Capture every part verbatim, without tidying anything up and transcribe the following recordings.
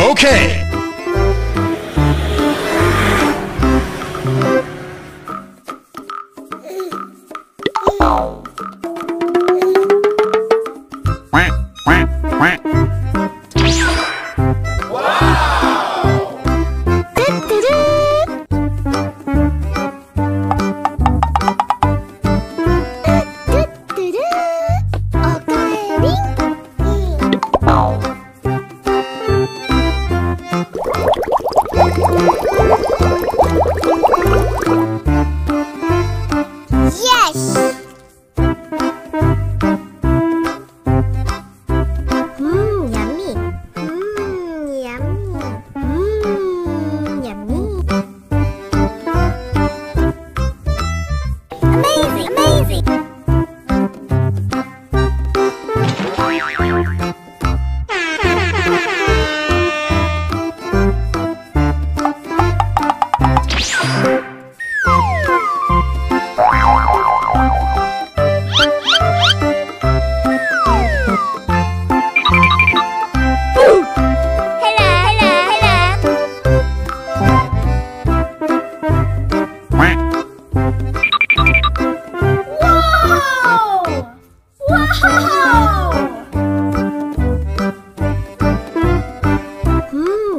Okay. Mmm,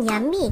yummy.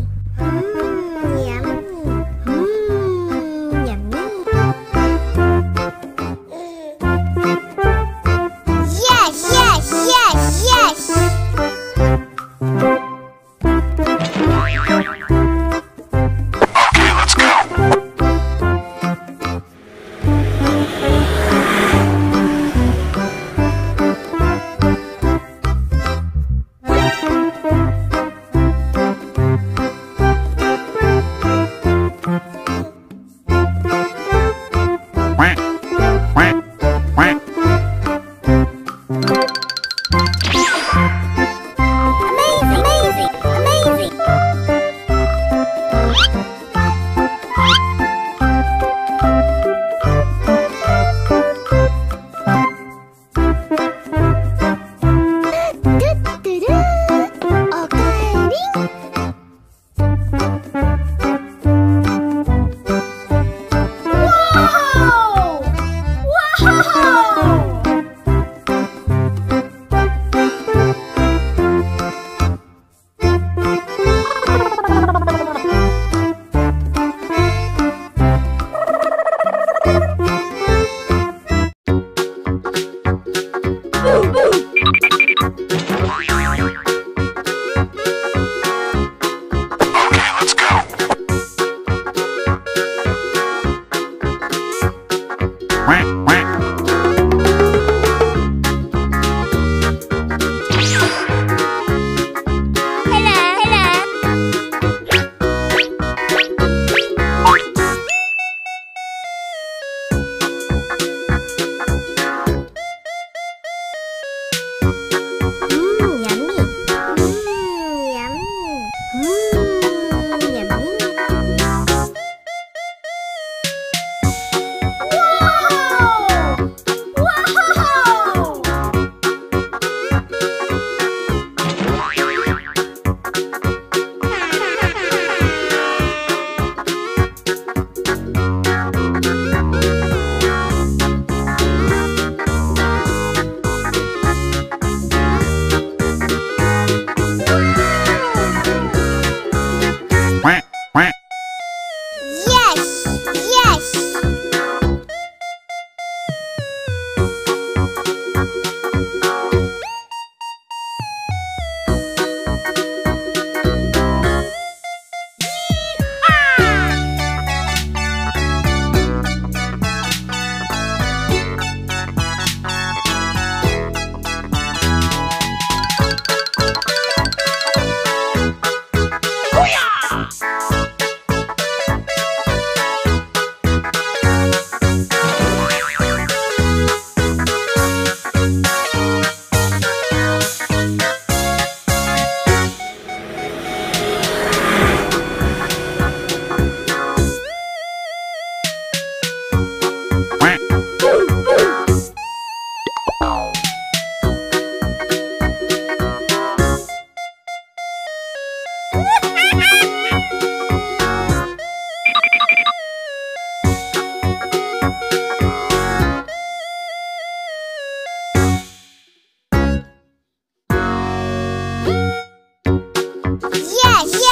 yeah.